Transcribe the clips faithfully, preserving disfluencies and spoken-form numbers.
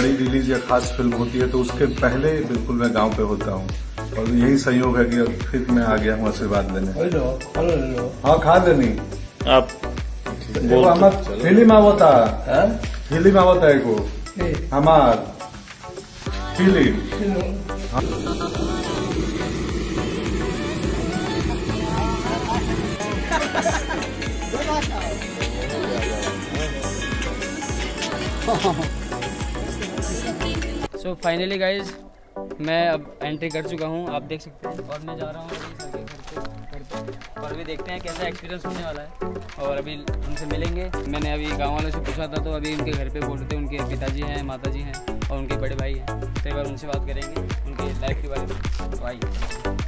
बड़ी रिलीज या खास फिल्म होती है तो उसके पहले बिल्कुल मैं गांव पे होता हूँ और यही सहयोग है कि फिर मैं आ गया हूँ आशीर्वाद लेने। हाँ खा लेनी आप फिल्म आवता है, फिल्म आवता है को हमार फिल्म। सो फाइनली गाइज मैं अब एंट्री कर चुका हूँ, आप देख सकते हैं, और मैं जा रहा हूँ अभी घर पे घर पे और अभी देखते हैं कैसा एक्सपीरियंस होने वाला है। और अभी उनसे मिलेंगे, मैंने अभी गाँव वालों से पूछा था तो अभी उनके घर पे बोलते हैं, उनके पिताजी हैं, माताजी हैं और उनके बड़े भाई हैं, तो एक बार उनसे बात करेंगे उनके लाइफ के बारे में। तो आइए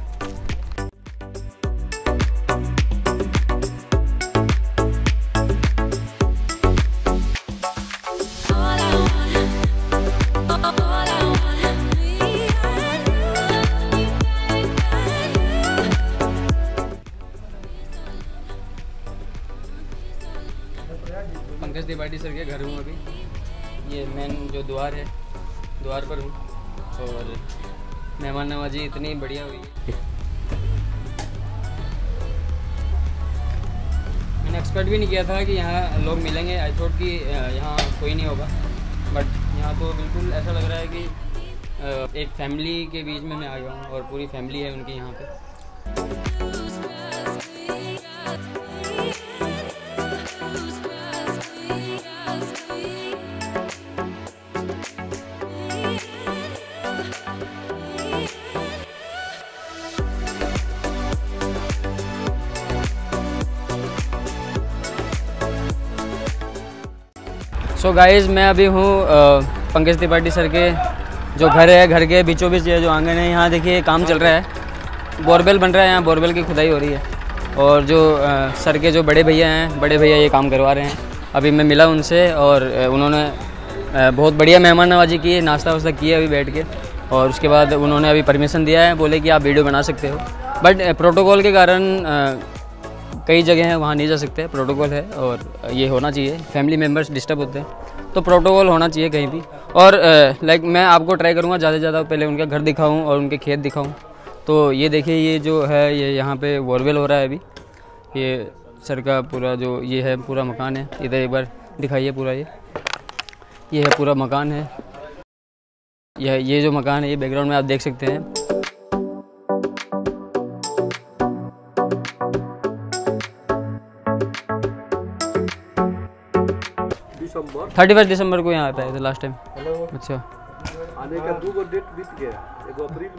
पंकज त्रिपाठी सर के घर हूँ अभी, ये मेन जो द्वार है द्वार पर हूँ और मेहमान नवाजी इतनी बढ़िया हुई है, मैंने एक्सपेक्ट भी नहीं किया था कि यहाँ लोग मिलेंगे। आई थॉट कि यहाँ कोई नहीं होगा बट यहाँ तो बिल्कुल ऐसा लग रहा है कि एक फैमिली के बीच में मैं आ गया हूँ और पूरी फैमिली है उनकी यहाँ पे। सो so गाइज़ मैं अभी हूँ पंकज त्रिपाठी सर के जो घर है, घर के बीचों बीच जो आंगन है, यहाँ देखिए काम चल रहा है, बोरवेल बन रहा है, यहाँ बोरवेल की खुदाई हो रही है और जो आ, सर के जो बड़े भैया हैं, बड़े भैया ये काम करवा रहे हैं। अभी मैं मिला उनसे और उन्होंने बहुत बढ़िया मेहमान नवाजी की, नाश्ता वास्ता किया अभी बैठ के, और उसके बाद उन्होंने अभी परमिशन दिया है, बोले कि आप वीडियो बना सकते हो बट प्रोटोकॉल के कारण कई जगह हैं वहाँ नहीं जा सकते, प्रोटोकॉल है और ये होना चाहिए, फैमिली मेम्बर्स डिस्टर्ब होते हैं तो प्रोटोकॉल होना चाहिए कहीं भी। और लाइक मैं आपको ट्राई करूँगा ज़्यादा से ज़्यादा पहले उनका घर दिखाऊँ और उनके खेत दिखाऊँ। तो ये देखिए ये जो है ये यहाँ पे बोरवेल हो रहा है अभी, ये सर का पूरा जो ये है पूरा मकान है, इधर एक बार दिखाइए पूरा, ये ये है पूरा मकान है, यह ये जो मकान है ये बैकग्राउंड में आप देख सकते हैं। थर्टी फर्स्ट दिसंबर को यहाँ आता है लास्ट टाइम। अच्छा आने का दो गो डेट बीत गया, एक अप्रैल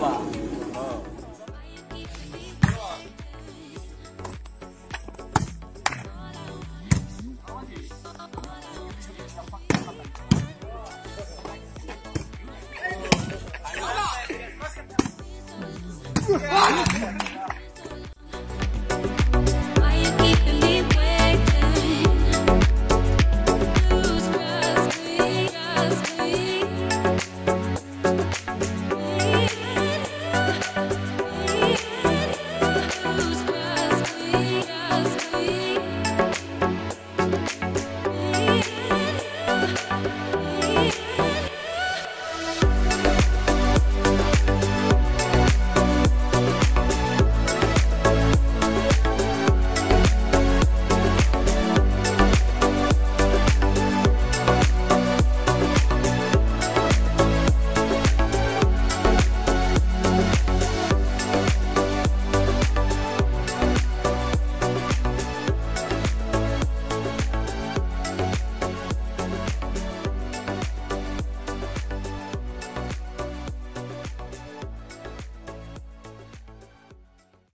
में।